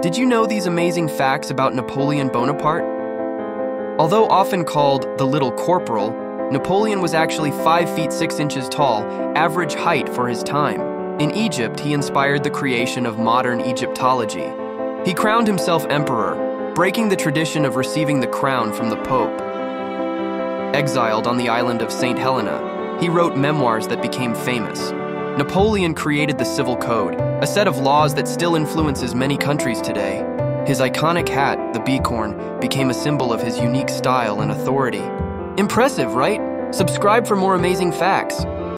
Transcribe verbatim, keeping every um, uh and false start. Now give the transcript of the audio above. Did you know these amazing facts about Napoleon Bonaparte? Although often called the Little Corporal, Napoleon was actually five feet six inches tall, average height for his time. In Egypt, he inspired the creation of modern Egyptology. He crowned himself emperor, breaking the tradition of receiving the crown from the Pope. Exiled on the island of Saint Helena, he wrote memoirs that became famous. Napoleon created the Civil Code, a set of laws that still influences many countries today. His iconic hat, the bicorne, became a symbol of his unique style and authority. Impressive, right? Subscribe for more amazing facts.